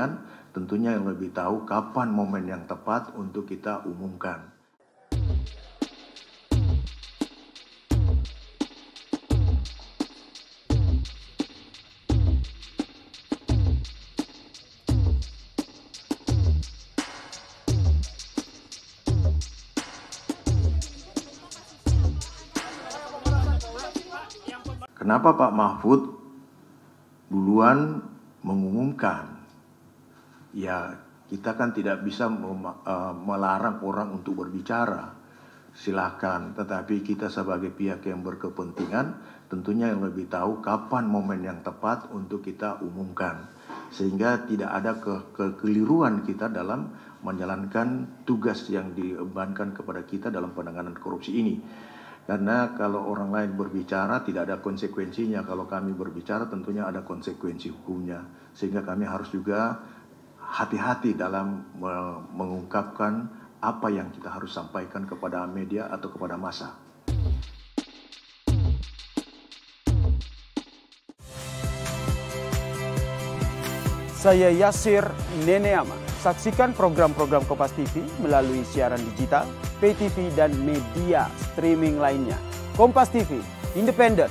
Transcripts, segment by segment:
sampaikan, tentunya yang lebih tahu kapan momen yang tepat untuk kita umumkan. Kenapa Pak Mahfud duluan mengumumkan? Ya, kita kan tidak bisa melarang orang untuk berbicara. Silahkan, tetapi kita sebagai pihak yang berkepentingan tentunya yang lebih tahu kapan momen yang tepat untuk kita umumkan. Sehingga tidak ada kekeliruan kita dalam menjalankan tugas yang dibebankan kepada kita dalam penanganan korupsi ini. Karena kalau orang lain berbicara tidak ada konsekuensinya, kalau kami berbicara tentunya ada konsekuensi hukumnya. Sehingga kami harus juga hati-hati dalam mengungkapkan apa yang kita harus sampaikan kepada media atau kepada massa. Saya Yasir Neneman. Saksikan program-program Kompas TV melalui siaran digital, pay TV, dan media streaming lainnya. Kompas TV, independen,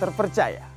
terpercaya.